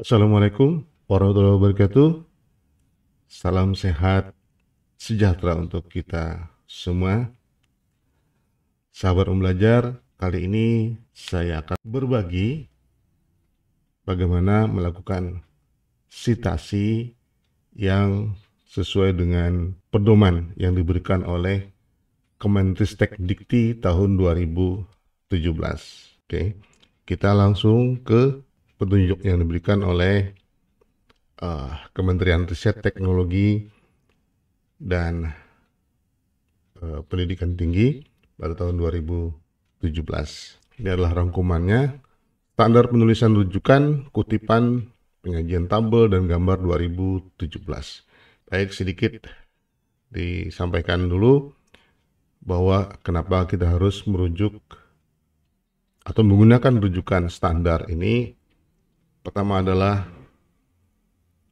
Assalamualaikum warahmatullahi wabarakatuh. Salam sehat sejahtera untuk kita semua. Sahabat Belajar, kali ini saya akan berbagi bagaimana melakukan sitasi yang sesuai dengan pedoman yang diberikan oleh Kemenristek Dikti tahun 2017. Oke, kita langsung ke petunjuk yang diberikan oleh Kementerian Riset Teknologi dan Pendidikan Tinggi pada tahun 2017. Ini adalah rangkumannya: standar penulisan rujukan, kutipan, penyajian tabel, dan gambar 2017. Baik, sedikit disampaikan dulu bahwa kenapa kita harus merujuk atau menggunakan rujukan standar ini. Pertama adalah,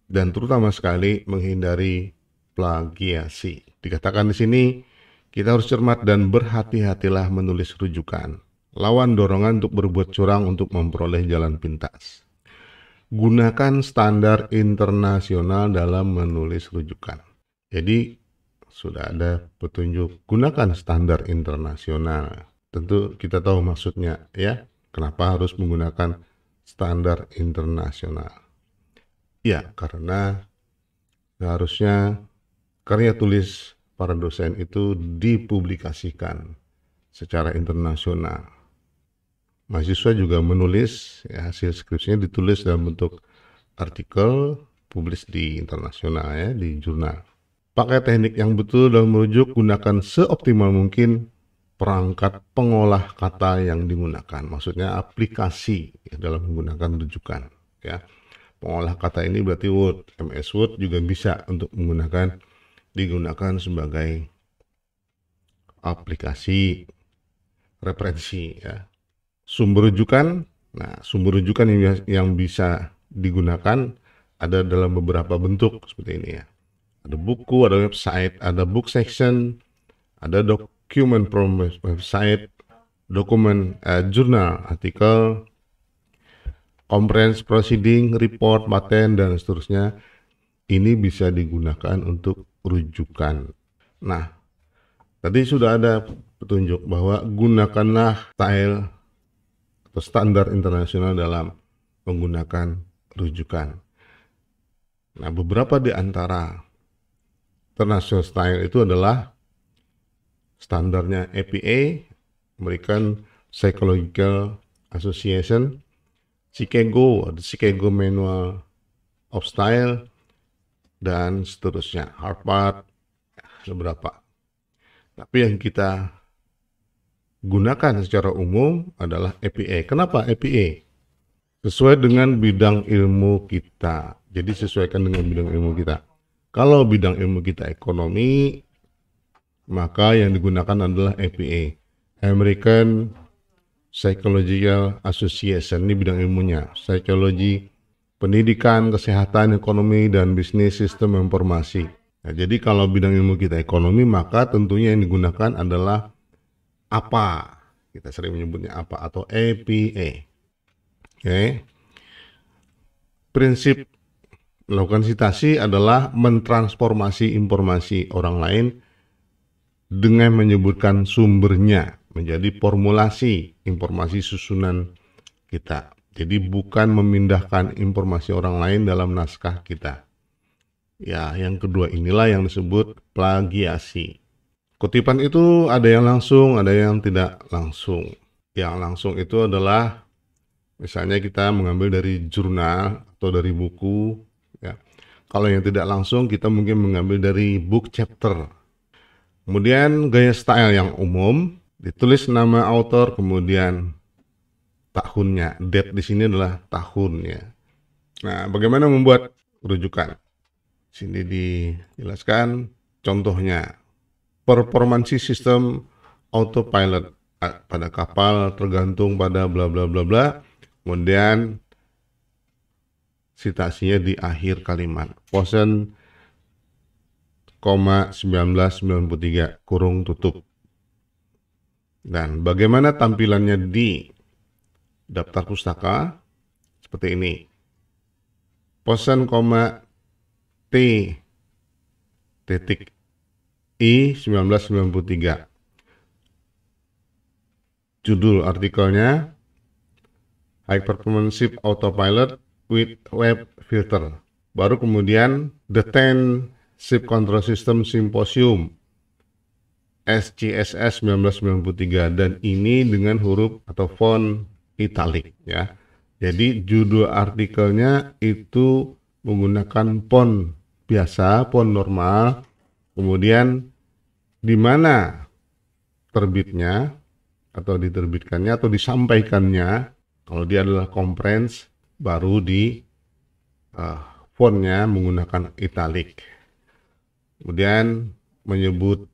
dan terutama sekali, menghindari plagiasi. Dikatakan di sini, kita harus cermat dan berhati-hatilah menulis rujukan. Lawan dorongan untuk berbuat curang untuk memperoleh jalan pintas. Gunakan standar internasional dalam menulis rujukan. Jadi, sudah ada petunjuk, gunakan standar internasional. Tentu kita tahu maksudnya, ya. Kenapa harus menggunakan standar internasional? Ya, karena seharusnya karya tulis para dosen itu dipublikasikan secara internasional. Mahasiswa juga menulis, ya, hasil skripsinya ditulis dalam bentuk artikel, publis di internasional, ya, di jurnal. Pakai teknik yang betul dalam merujuk, gunakan seoptimal mungkin perangkat pengolah kata yang digunakan, maksudnya aplikasi, ya, dalam menggunakan rujukan, ya. Pengolah kata ini berarti Word, MS Word juga bisa untuk digunakan sebagai aplikasi referensi, ya. Sumber rujukan, nah sumber rujukan yang bisa digunakan ada dalam beberapa bentuk seperti ini, ya. Ada buku, ada website, ada book section, ada dokumen from website, dokumen jurnal, artikel, conference, proceeding, report, patent, dan seterusnya. Ini bisa digunakan untuk rujukan. Nah, tadi sudah ada petunjuk bahwa gunakanlah style atau standar internasional dalam menggunakan rujukan. Nah, beberapa di antara international style itu adalah standarnya APA, American Psychological Association, Chicago, The Chicago Manual of Style, dan seterusnya, Harvard, beberapa. Tapi yang kita gunakan secara umum adalah APA. Kenapa APA? Sesuai dengan bidang ilmu kita. Jadi sesuaikan dengan bidang ilmu kita. Kalau bidang ilmu kita ekonomi, maka yang digunakan adalah APA, American Psychological Association. Ini bidang ilmunya, psikologi, pendidikan, kesehatan, ekonomi, dan bisnis sistem informasi. Nah, jadi kalau bidang ilmu kita ekonomi, maka tentunya yang digunakan adalah APA. Kita sering menyebutnya APA atau APA. Okay. Prinsip melakukan sitasi adalah mentransformasi informasi orang lain dengan menyebutkan sumbernya menjadi formulasi informasi susunan kita. Jadi bukan memindahkan informasi orang lain dalam naskah kita. Ya, yang kedua inilah yang disebut plagiasi. Kutipan itu ada yang langsung, ada yang tidak langsung. Yang langsung itu adalah misalnya kita mengambil dari jurnal atau dari buku, ya. Kalau yang tidak langsung kita mungkin mengambil dari book chapter. Kemudian gaya style yang umum, ditulis nama author, kemudian tahunnya. Date di sini adalah tahunnya. Nah, bagaimana membuat rujukan? Sini dijelaskan contohnya. Performance System autopilot pada kapal tergantung pada bla bla bla bla. Kemudian sitasinya di akhir kalimat. Posen 1993 (tutup). Dan bagaimana tampilannya di daftar pustaka seperti ini. Posen, T titik I 1993. Judul artikelnya High Performance Ship Autopilot with Web Filter. Baru kemudian The Ten Ship Control System Symposium SCSS 1993, dan ini dengan huruf atau font italic ya. Jadi judul artikelnya itu menggunakan font biasa, font normal. Kemudian di mana terbitnya atau diterbitkannya atau disampaikannya, kalau dia adalah conference baru di fontnya menggunakan italic. Kemudian menyebut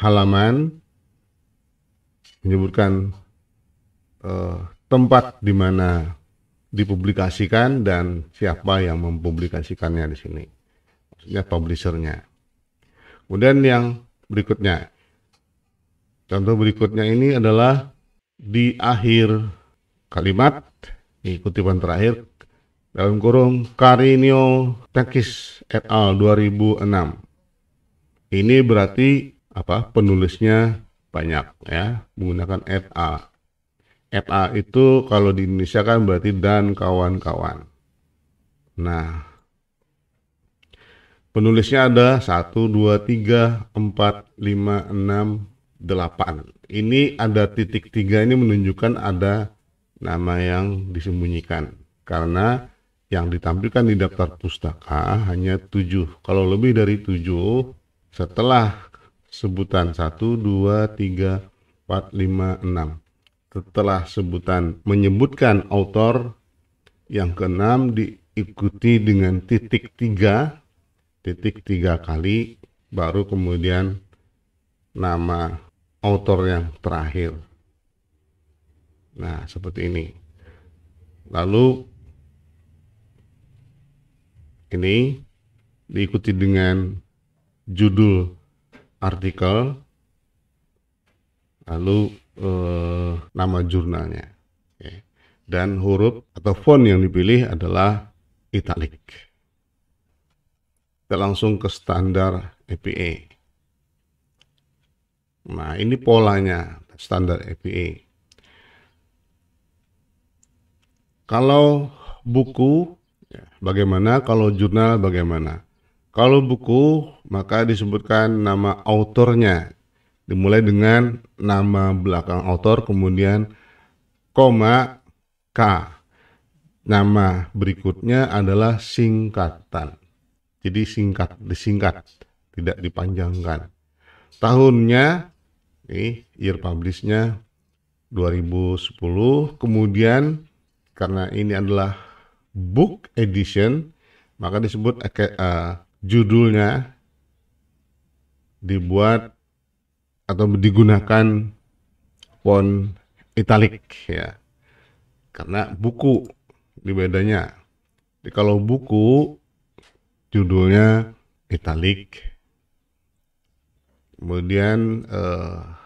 halaman, menyebutkan tempat di mana dipublikasikan dan siapa yang mempublikasikannya di sini, maksudnya publishernya. Kemudian yang berikutnya. Contoh berikutnya ini adalah di akhir kalimat, di kutipan terakhir, dalam kurung Carinio Takis et al. 2006. Ini berarti apa? Penulisnya banyak ya, menggunakan et al. Et al itu kalau di Indonesia kan berarti dan kawan-kawan. Nah, penulisnya ada 1, 2, 3, 4, 5, 6, 8. Ini ada titik 3, ini menunjukkan ada nama yang disembunyikan. Karena yang ditampilkan di daftar pustaka hanya 7. Kalau lebih dari 7, setelah sebutan 1, 2, 3, 4, 5, 6. Setelah sebutan menyebutkan autor, yang ke-6 diikuti dengan titik 3. Titik 3 kali, baru kemudian nama autor yang terakhir. Nah, seperti ini. Lalu ini diikuti dengan judul artikel, lalu nama jurnalnya. Oke. Dan huruf atau font yang dipilih adalah italic. Kita langsung ke standar APA. Nah, ini polanya standar APA. Kalau buku, bagaimana? Kalau jurnal, bagaimana? Kalau buku, maka disebutkan nama autornya. Dimulai dengan nama belakang autor, kemudian koma K. Nama berikutnya adalah singkatan. Jadi singkat, disingkat, tidak dipanjangkan. Tahunnya, year publish-nya 2010. Kemudian karena ini adalah book edition, maka disebut judulnya dibuat atau digunakan font italic ya, karena buku di bedanya. Jadi kalau buku judulnya italic. Kemudian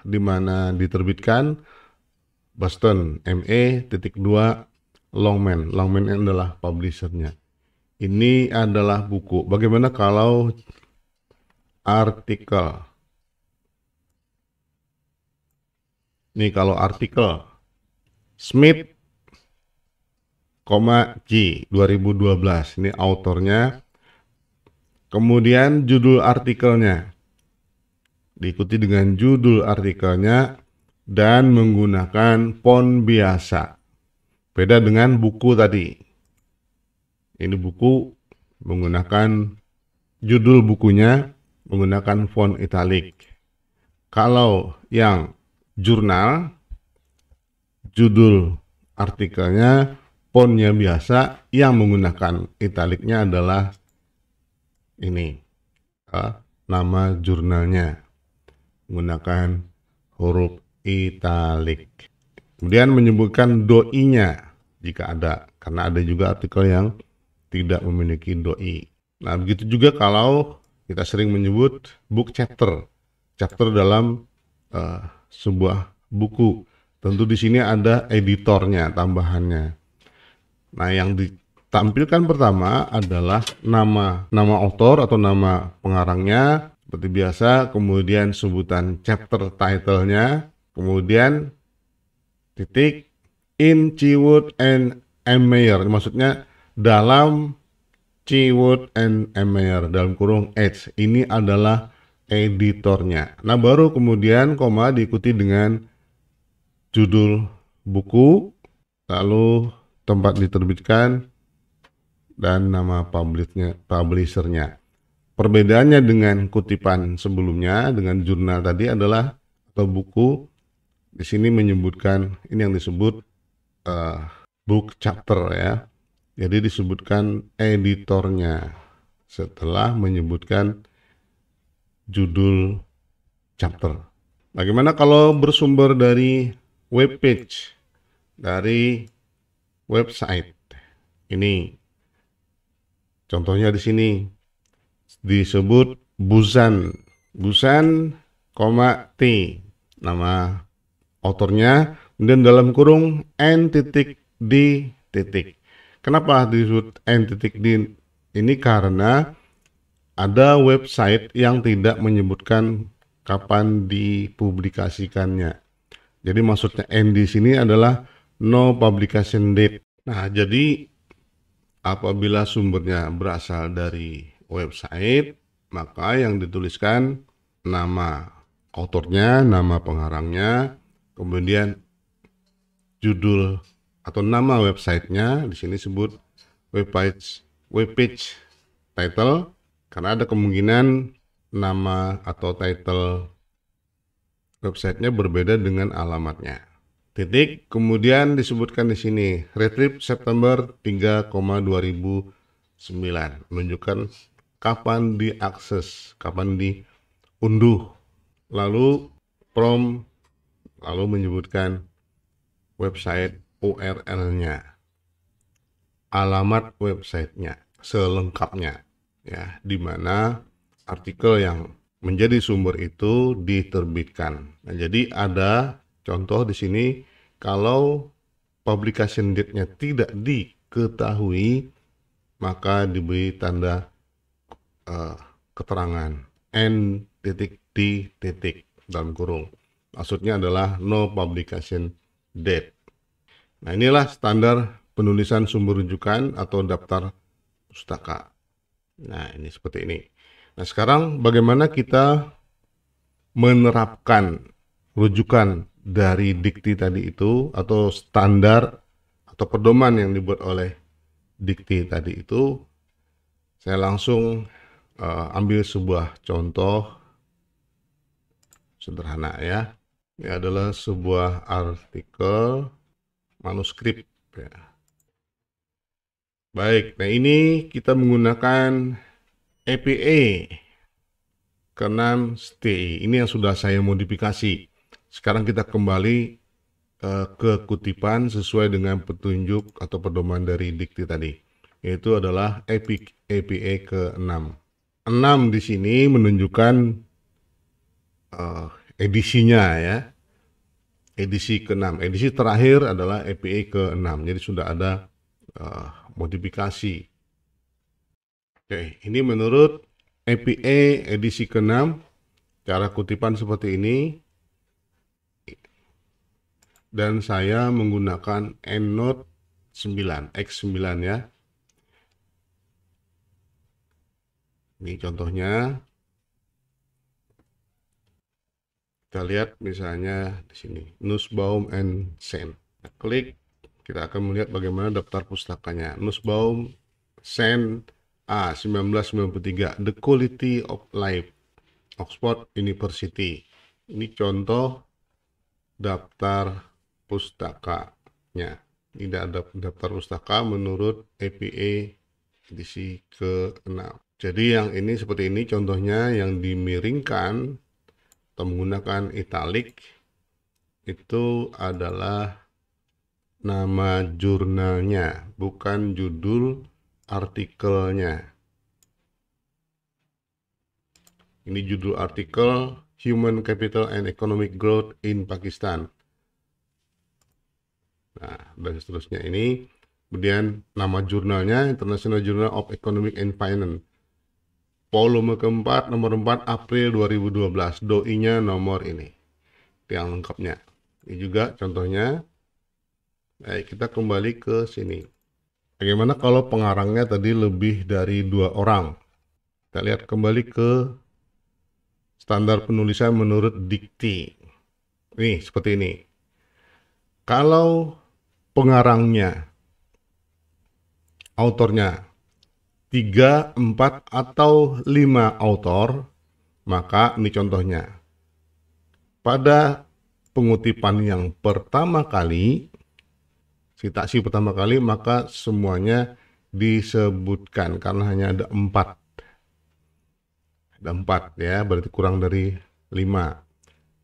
di mana diterbitkan, Boston ME titik 2 Longman. Longman adalah publishernya. Ini adalah buku. Bagaimana kalau artikel? Ini kalau artikel Smith, G 2012. Ini autornya. Kemudian judul artikelnya diikuti dengan judul artikelnya dan menggunakan font biasa. Beda dengan buku tadi. Ini buku menggunakan judul bukunya menggunakan font italic. Kalau yang jurnal, judul artikelnya fontnya biasa, yang menggunakan italicnya adalah ini nama jurnalnya, menggunakan huruf italic. Kemudian menyebutkan doi-nya jika ada, karena ada juga artikel yang tidak memiliki doi. Nah, begitu juga kalau kita sering menyebut book chapter, chapter dalam sebuah buku. Tentu di sini ada editornya, tambahannya. Nah, yang ditampilkan pertama adalah nama author atau nama pengarangnya, seperti biasa, kemudian sebutan chapter title-nya, kemudian titik in Chiwood and M. Mayer, maksudnya dalam Chiwood and M. Mayer, dalam kurung H. Ini adalah editornya. Nah, baru kemudian koma diikuti dengan judul buku, lalu tempat diterbitkan, dan nama publishernya. Perbedaannya dengan kutipan sebelumnya, dengan jurnal tadi adalah, atau buku, di sini menyebutkan, ini yang disebut book chapter ya. Jadi disebutkan editornya setelah menyebutkan judul chapter. Bagaimana kalau bersumber dari webpage, dari website ini? Contohnya di sini disebut Busan, Busan, T, nama autornya, kemudian dalam kurung N.D. Kenapa disebut N.D? Ini karena ada website yang tidak menyebutkan kapan dipublikasikannya. Jadi maksudnya N di sini adalah no publication date. Nah, jadi apabila sumbernya berasal dari website, maka yang dituliskan nama autornya, nama pengarangnya, kemudian judul atau nama websitenya. Di sini disebut webpage title, karena ada kemungkinan nama atau title websitenya berbeda dengan alamatnya. Titik, kemudian disebutkan di sini retrieve September 3,2009, menunjukkan kapan diakses, kapan diunduh. Lalu from, lalu menyebutkan website URL-nya, alamat websitenya selengkapnya ya, di mana artikel yang menjadi sumber itu diterbitkan. Nah, jadi ada contoh di sini, kalau publication date-nya tidak diketahui, maka diberi tanda keterangan N.D. dalam kurung. Maksudnya adalah no publication date. Nah, inilah standar penulisan sumber rujukan atau daftar pustaka. Nah, ini seperti ini. Nah, sekarang bagaimana kita menerapkan rujukan dari dikti tadi itu, atau standar atau pedoman yang dibuat oleh dikti tadi itu. Saya langsung ambil sebuah contoh sederhana ya. Ini adalah sebuah artikel manuskrip ya. Baik, nah ini kita menggunakan APA ke-6STI. Ini yang sudah saya modifikasi. Sekarang kita kembali ke kutipan sesuai dengan petunjuk atau pedoman dari dikti tadi, yaitu adalah APA ke-6. 6 di sini menunjukkan edisinya ya. Edisi ke-6. Edisi terakhir adalah APA ke-6. Jadi sudah ada modifikasi. Oke, ini menurut APA edisi ke-6, cara kutipan seperti ini. Dan saya menggunakan EndNote 9, X9 ya. Ini contohnya. Kita lihat misalnya di sini, Nussbaum and Sen. Kita klik, kita akan melihat bagaimana daftar pustakanya. Nussbaum, Sen, A, 1993, The Quality of Life, Oxford University. Ini contoh daftar pustakanya. Tidak ada daftar pustaka menurut APA edisi ke-6. Jadi yang ini seperti ini contohnya, yang dimiringkan atau menggunakan italik itu adalah nama jurnalnya, bukan judul artikelnya. Ini judul artikel Human Capital and Economic Growth in Pakistan. Nah, dan seterusnya ini. Kemudian nama jurnalnya International Journal of Economic and Finance. Volume keempat, nomor 4, April 2012. Doi-nya nomor ini. Yang lengkapnya. Ini juga contohnya. Baik, kita kembali ke sini. Bagaimana kalau pengarangnya tadi lebih dari 2 orang? Kita lihat kembali ke standar penulisan menurut dikti. Nih, seperti ini. Kalau pengarangnya, autornya, 3, 4, atau 5 autor, maka ini contohnya. Pada pengutipan yang pertama kali, citasi pertama kali, maka semuanya disebutkan karena hanya ada 4. Ada 4 ya, berarti kurang dari 5.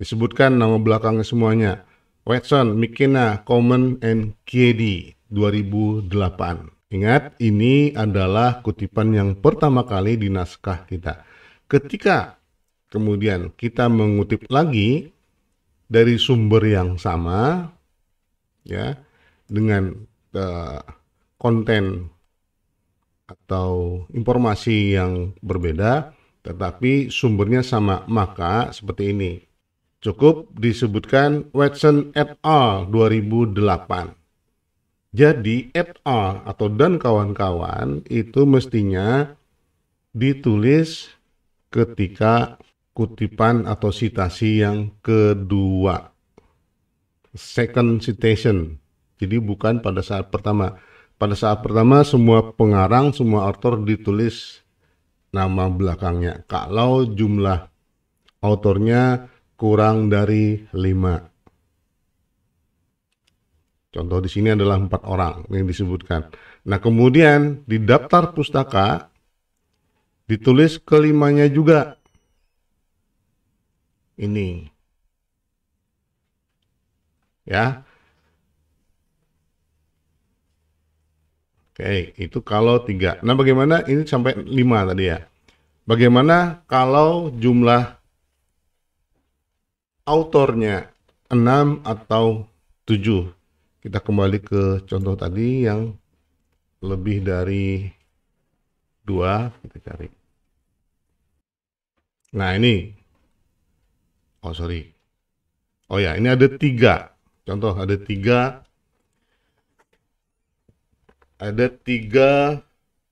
Disebutkan nama belakangnya semuanya. Watson, McKenna, Common, and Kiedi, 2008. Ingat, ini adalah kutipan yang pertama kali di naskah kita. Ketika kemudian kita mengutip lagi dari sumber yang sama, ya, dengan konten atau informasi yang berbeda, tetapi sumbernya sama, maka seperti ini. Cukup disebutkan Watson et al. 2008. Jadi et al. atau dan kawan-kawan itu mestinya ditulis ketika kutipan atau citasi yang kedua. Second citation. Jadi bukan pada saat pertama. Pada saat pertama semua pengarang, semua author ditulis nama belakangnya kalau jumlah autornya kurang dari 5. Contoh di sini adalah 4 orang yang disebutkan. Nah, kemudian di daftar pustaka ditulis kelimanya juga. Ini. Ya. Oke, itu kalau 3. Nah, bagaimana ini sampai 5 tadi ya. Bagaimana kalau jumlah autornya 6 atau 7? Kita kembali ke contoh tadi yang lebih dari 2. Kita cari. Nah, ini. Oh, sorry. Oh ya, ini ada 3. Contoh, ada 3. Ada 3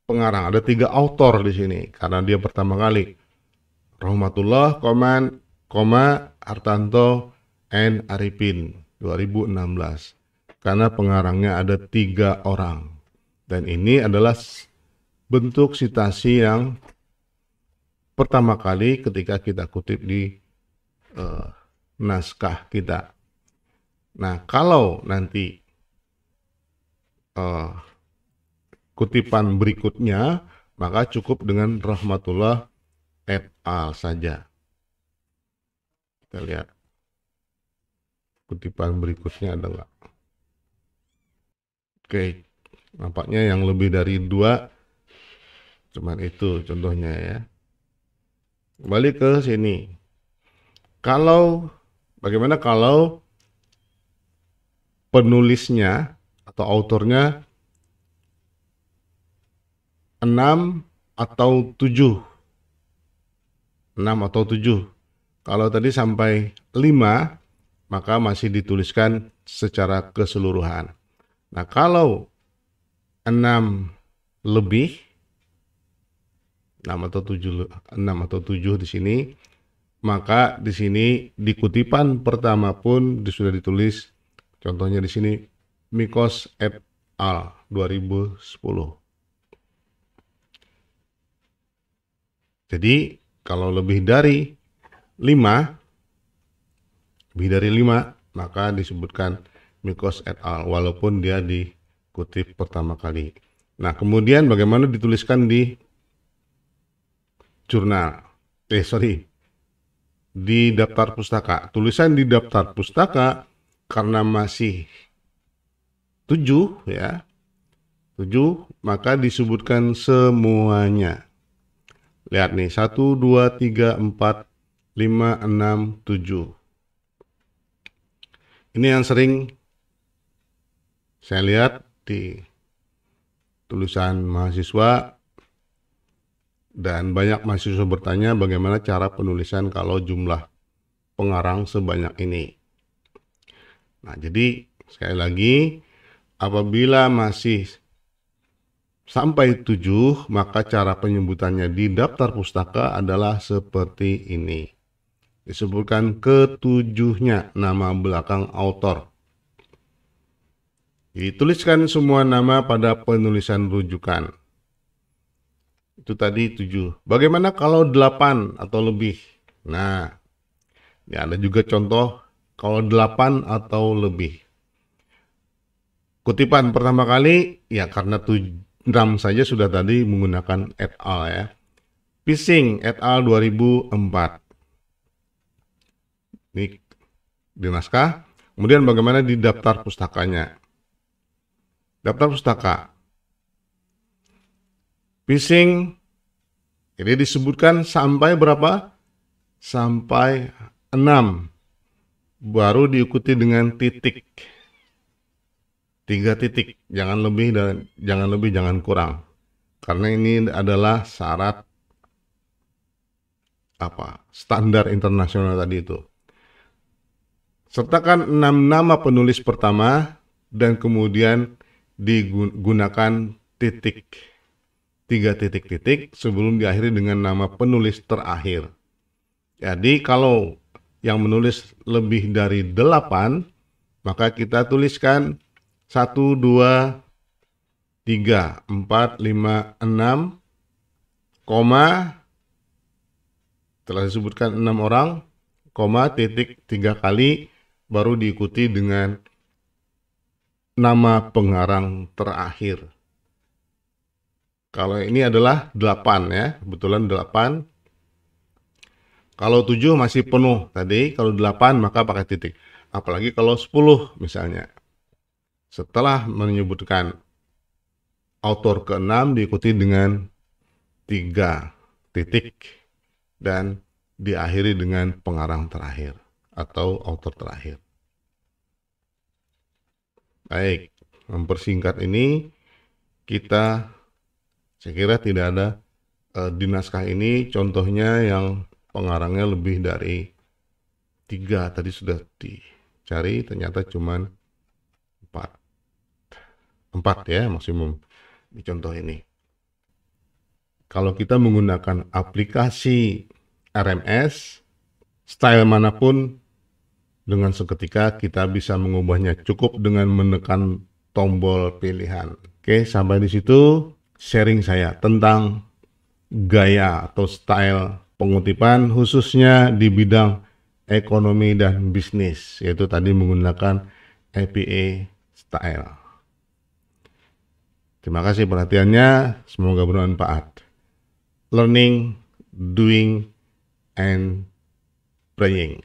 pengarang, ada 3 autor di sini karena dia pertama kali. Rahmatullah, Hartanto, and Arifin 2016. Karena pengarangnya ada 3 orang. Dan ini adalah bentuk citasi yang pertama kali ketika kita kutip di naskah kita. Nah, kalau nanti kutipan berikutnya, maka cukup dengan Rahmatullah et al. saja. Kita lihat kutipan berikutnya ada nggak. Oke, nampaknya yang lebih dari 2, cuman itu contohnya ya. Kembali ke sini. Kalau, bagaimana kalau penulisnya atau autornya 6 atau 7. 6 atau 7. Kalau tadi sampai 5, maka masih dituliskan secara keseluruhan. Nah, kalau 6 lebih, 6 atau 7 di sini, maka di sini di kutipan pertama pun sudah ditulis. Contohnya di sini Mikos et al. 2010. Jadi, kalau lebih dari 5, maka disebutkan Mikos et al. Walaupun dia dikutip pertama kali. Nah, kemudian bagaimana dituliskan di jurnal? Di daftar pustaka. Tulisan di daftar pustaka karena masih 7, ya. 7, maka disebutkan semuanya. Lihat nih, 1, 2, 3, 4, 5, 6, 7. Ini yang sering saya lihat di tulisan mahasiswa, dan banyak mahasiswa bertanya bagaimana cara penulisan kalau jumlah pengarang sebanyak ini. Nah, jadi sekali lagi, apabila masih sampai 7, maka cara penyebutannya di daftar pustaka adalah seperti ini. Disebutkan ketujuhnya, nama belakang autor. Dituliskan semua nama pada penulisan rujukan. Itu tadi 7. Bagaimana kalau 8 atau lebih? Nah, ya ada juga contoh kalau 8 atau lebih. Kutipan pertama kali, ya karena 6 saja sudah tadi menggunakan et al ya. Pising et al 2004. Ini di naskah. Kemudian bagaimana di daftar pustakanya? Daftar pustaka Pising ini disebutkan sampai berapa? Sampai 6, baru diikuti dengan titik. 3 titik, jangan lebih dan jangan kurang. Karena ini adalah syarat apa? Standar internasional tadi itu. Sertakan 6 nama penulis pertama dan kemudian digunakan titik, 3 titik-titik sebelum diakhiri dengan nama penulis terakhir. Jadi kalau yang menulis lebih dari 8, maka kita tuliskan 1, 2, 3, 4, 5, 6, koma, telah disebutkan 6 orang, koma, titik 3 kali, baru diikuti dengan nama pengarang terakhir. Kalau ini adalah 8 ya, kebetulan 8. Kalau 7 masih penuh tadi, kalau 8 maka pakai titik. Apalagi kalau 10 misalnya. Setelah menyebutkan autor ke-6 diikuti dengan 3 titik dan diakhiri dengan pengarang terakhir atau autor terakhir. Baik, mempersingkat ini kita, saya kira tidak ada di naskah ini contohnya yang pengarangnya lebih dari 3. Tadi sudah dicari, ternyata cuman 4 ya maksimum di contoh ini. Kalau kita menggunakan aplikasi RMS, style manapun, dengan seketika kita bisa mengubahnya cukup dengan menekan tombol pilihan. Oke, sampai di situ sharing saya tentang gaya atau style pengutipan khususnya di bidang ekonomi dan bisnis, yaitu tadi menggunakan APA style. Terima kasih perhatiannya, semoga bermanfaat. Learning, doing, and praying.